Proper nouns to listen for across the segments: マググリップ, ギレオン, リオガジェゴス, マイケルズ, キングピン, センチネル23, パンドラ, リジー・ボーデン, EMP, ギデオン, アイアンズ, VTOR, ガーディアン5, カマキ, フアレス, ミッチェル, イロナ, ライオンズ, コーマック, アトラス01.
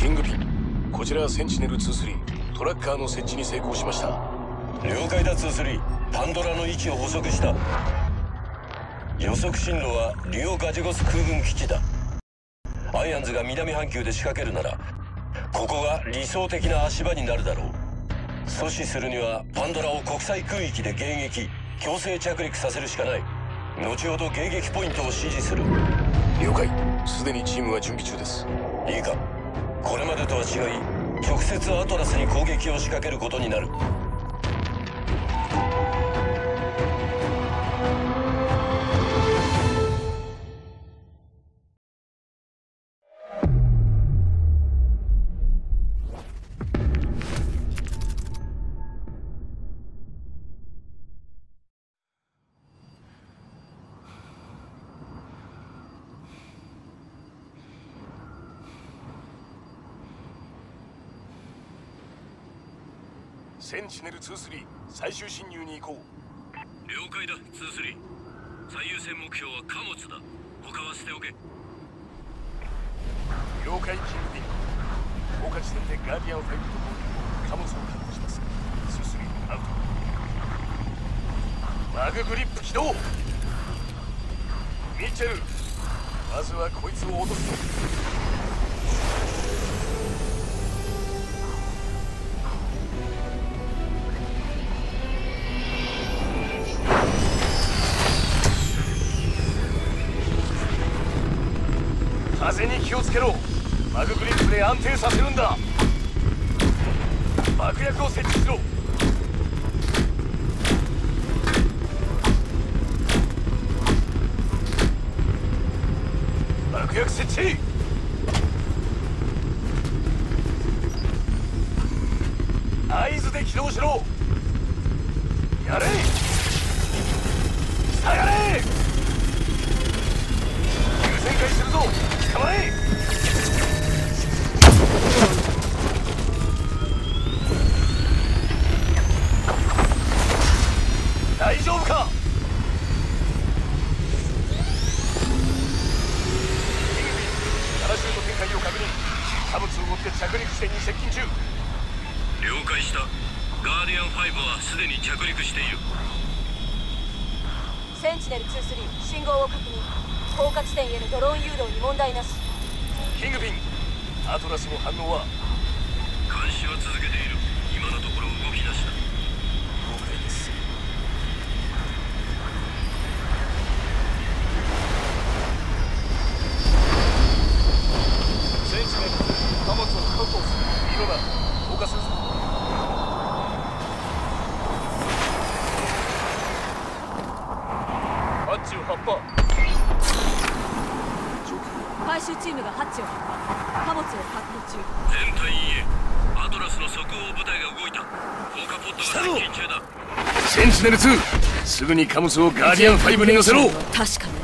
キングピン、こちらセンチネル23、トラッカーの設置に成功しました。了解だ23、パンドラの位置を捕捉した。予測進路はリオガジェゴス空軍基地だ。アイアンズが南半球で仕掛けるならここが理想的な足場になるだろう。阻止するにはパンドラを国際空域で迎撃、強制着陸させるしかない。後ほど迎撃ポイントを指示する。了解。すでにチームは準備中です。いいか、これまでとは違い直接アトラスに攻撃を仕掛けることになる。センチネル23、最終進入に行こう。了解だ23、最優先目標は貨物だ。他は捨ておけ。了解キングピン、降下地点でガーディアン5と貨物を確保します。23アウト。マググリップ起動。ミッチェル、まずはこいつを落とすぞ。風に気をつけろ。マググリップで安定させるんだ。爆薬を設置しろ。爆薬設置。合図で起動しろ。やれ、下がれ。急旋回するぞ。捕まえ！大丈夫か？パラシュート展開を確認。貨物を追って着陸地点に接近中。了解した。ガーディアン5はすでに着陸している。センチネル23、信号を確認。降下地点へのドローン誘導に問題なし。キングピン、アトラスの反応は？監視は続けている。今のところ動き出した。了解です。センチネル、貨物を確保する。色が降下するぞ。88%。回収チームがハッチを発破、貨物を確保中。全隊員へ、アトラスの即応部隊が動いた。降下ポットが接近中だ。センチネル2、すぐに貨物をガーディアン5に乗せろ。確かに。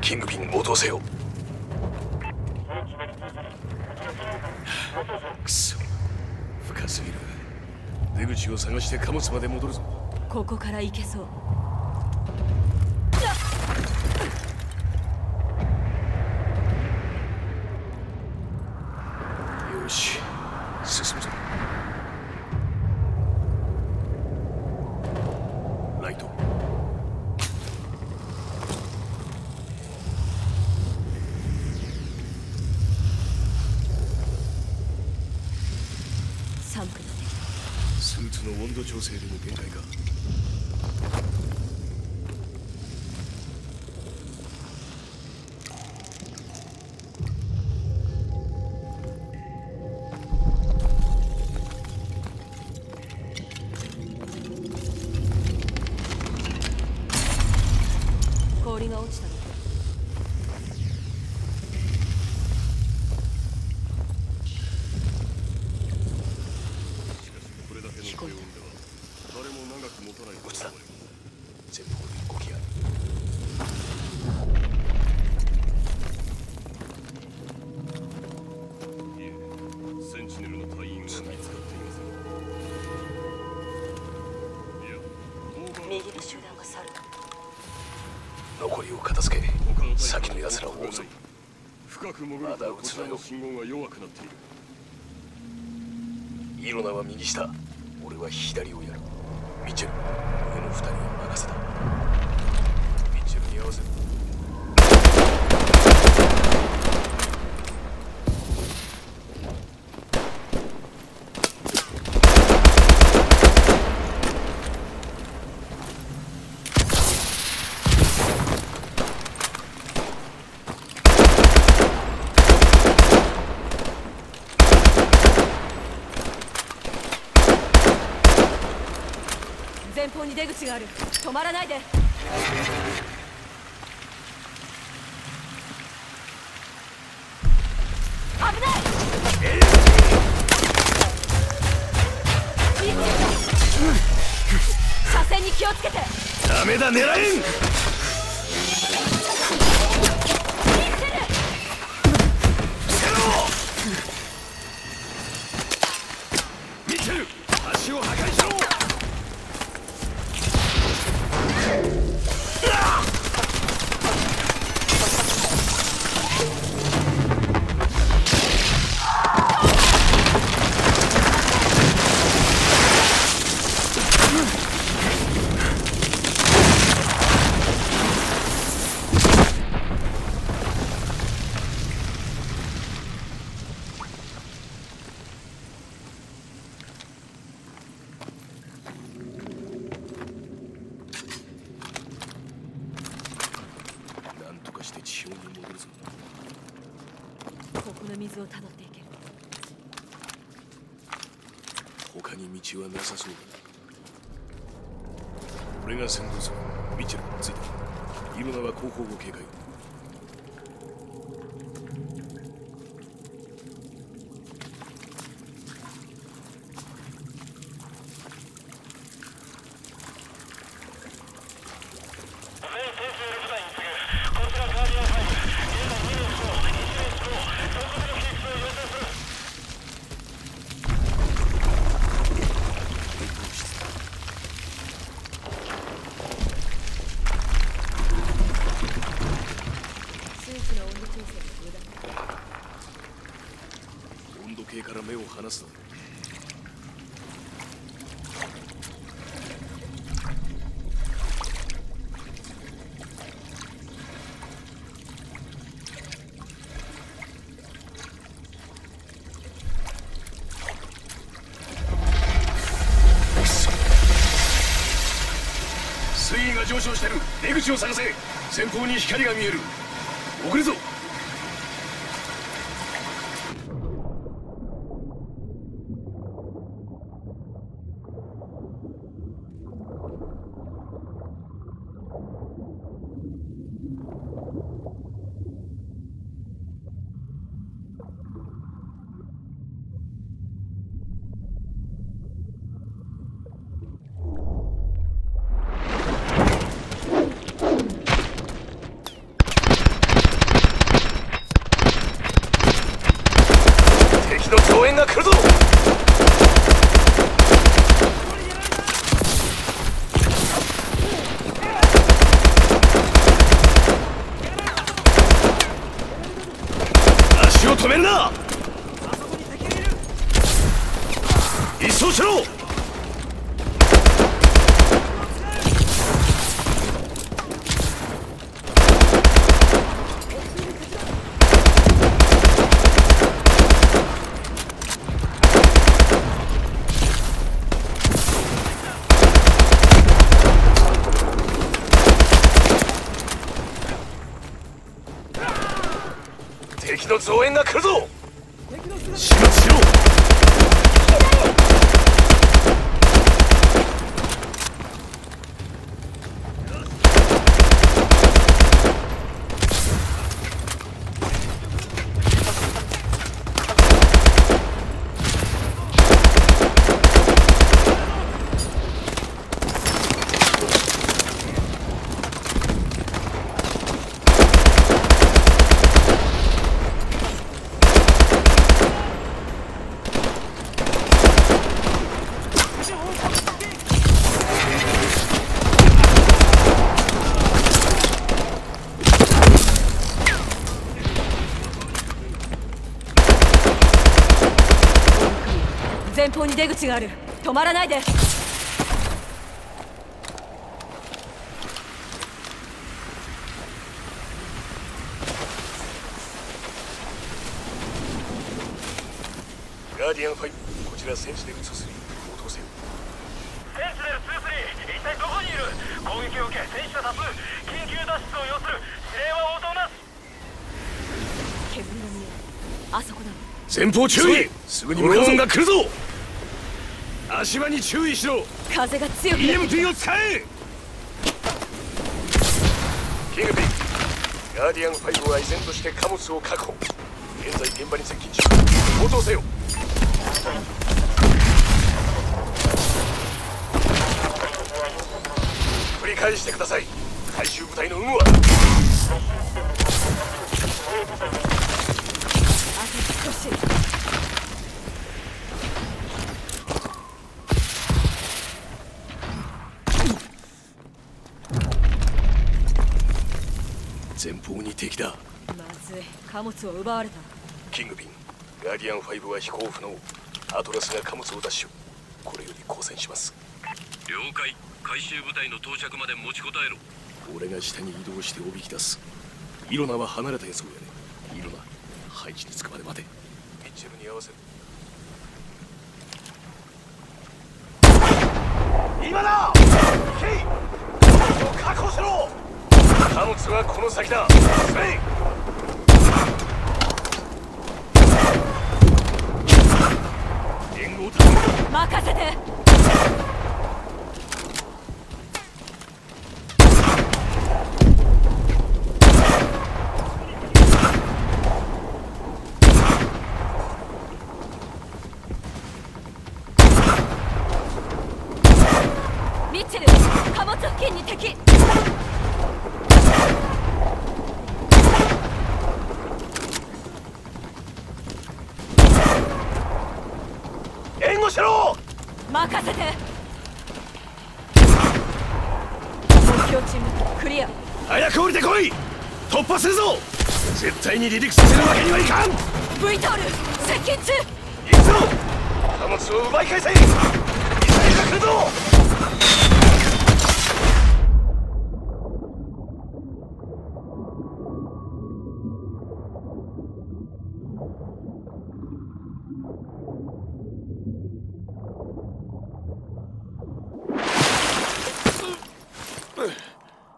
キングピン応答せよ。くそ、深すぎる。出口を探して貨物まで戻るぞ。ここから行けそう。よし、進むぞ。ライト。寒くなってきた。スーツの温度調整でも限界か。まだうつらよ。信号が弱くなっている。イロナは右下、俺は左をやる。ミッチェル、上の二人に任せた。ミッチェルに合わせる。前方に出口がある。止まらないで。危ない。車線に気をつけて。ダメだ、狙えん。上昇してる。出口を探せ。前方に光が見える。遅れぞ。ろう。敵の増援が来るぞ。始末しろ。前方に出口がある。止まらないで。ガーディアン5、こちらセンシネル2-3、応答せよ。センシネル2-3、一体どこにいる？攻撃を受け、戦死者多数。緊急脱出を要する。指令は応答なし。煙の見え、あそこだ。前方注意。すぐに無音が来るぞ。足場に注意しろ。風が強く EMP を使え。キングピン、ガーディアン5は依然として貨物を確保。現在現場に接近中。応答せよ。繰り返してください。回収部隊の有無は少し。前方に敵だ。まずい、貨物を奪われた。キングピン、ガーディアン5は飛行不能。アトラスが貨物を奪取。これより交戦します。了解。回収部隊の到着まで持ちこたえろ。俺が下に移動しておびき出す。イロナは離れたやつをやれ。イロナ、配置につくまで待て。ミッチェルに合わせる。今だ。敵を確保しろ。貨物はこの先だ。援護を頼む。任せて。貨物付近に敵。援護しろ。任せて。目標チームクリア。早く降りてこい。突破するぞ。絶対に離陸させるわけにはいかん。VTOR 接近中。行くぞ。貨物を奪い返せ。ミサイルが来るぞ。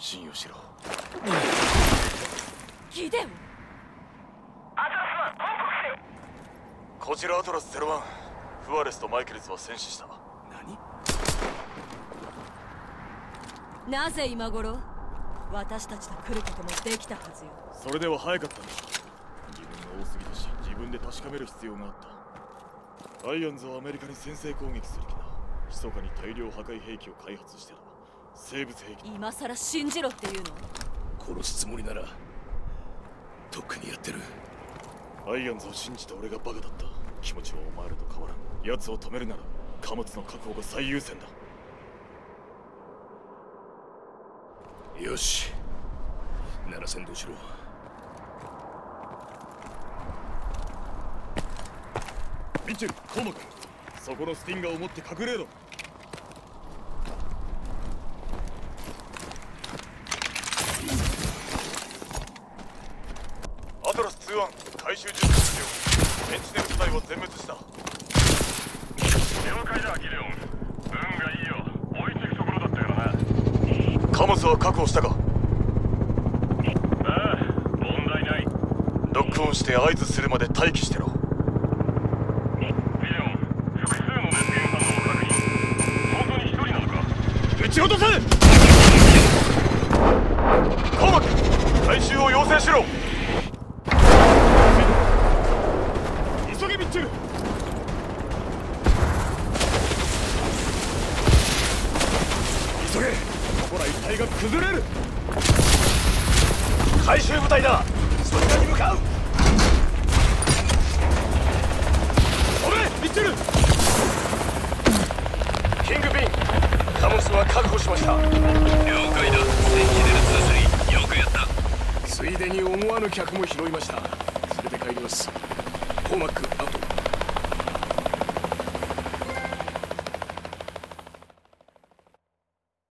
信用しろ。ギデオン、アトラスは報告せよ。こちらアトラス01、フアレスとマイケルズは戦死した。何？なぜ今頃私たちと来ることもできたはずよ。それでは早かったんだ。自分が多すぎたし、自分で確かめる必要があった。ライオンズはアメリカに先制攻撃する気だ。密かに大量破壊兵器を開発してた。生物兵器。今さら信じろっていうの。殺すつもりならとっくにやってる。アイアンズを信じた俺がバカだった。気持ちはお前らと変わらん。奴を止めるなら貨物の確保が最優先だ。よし、なら先導しろ。ミッチェル、コーマ君、そこのスティンガーを持って隠れろ。アトラス2-1、回収術完了。センチネル部隊を全滅した。了解だ、ギレオン。運がいいよ。置いていくところだったからな。貨物は確保したか？ああ、問題ない。ロックオンして合図するまで待機してろ。撃ち落とせ！カマキ、回収を要請しろ。急げ、ミッチェル。急げ、ほら一体が崩れる。回収部隊だ、そちらに向かう。それ、ミッチェル。キングピン、貨物は確保しました。了解だ、センチネル2-3、よくやった。ついでに思わぬ客も拾いました。連れて帰ります。コーマック、アウト。